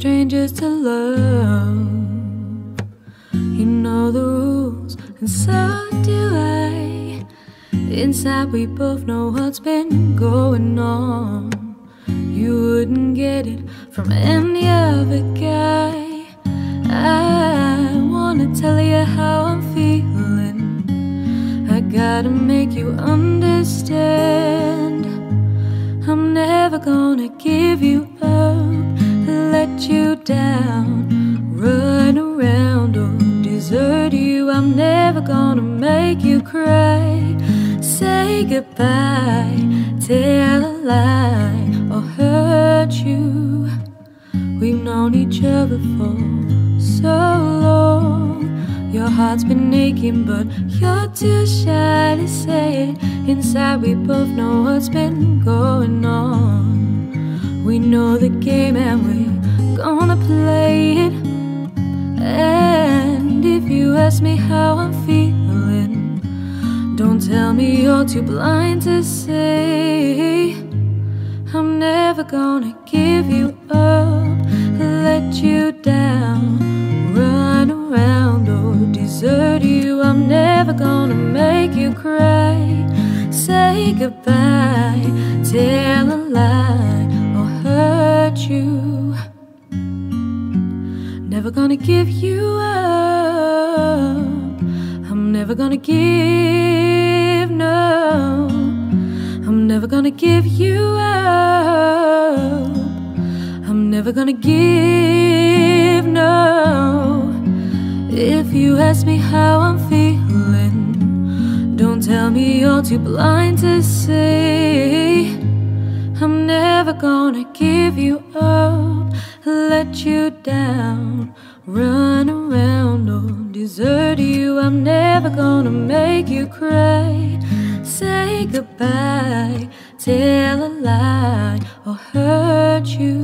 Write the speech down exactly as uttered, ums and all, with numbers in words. strangers to love. You know the rules, and so do I. Inside we both know what's been going on. You wouldn't get it from any other guy. I wanna tell you how I'm feeling. I gotta make you understand. I'm never gonna give you up, let you down, run around or desert you. I'm never gonna make you cry, say goodbye, tell a lie, or hurt you. We've known each other for so long. Your heart's been aching, but you're too shy to say it. Inside we both know what's been going on. We know the game and we're gonna play it. And if you ask me how I'm feeling, don't tell me you're too blind to say. I'm never gonna give you up, let you down, run around or desert you. I'm never gonna make you cry, say goodbye, tell a lie, or hurt you. Never gonna give you up. I'm never gonna give, no. I'm never gonna give you up. I'm never gonna give, no. If you ask me how I'm feeling, don't tell me you're too blind to see. I'm never gonna give you up, let you down, run around or desert you. I'm never gonna make you cry, say goodbye, tell a lie, or hurt you.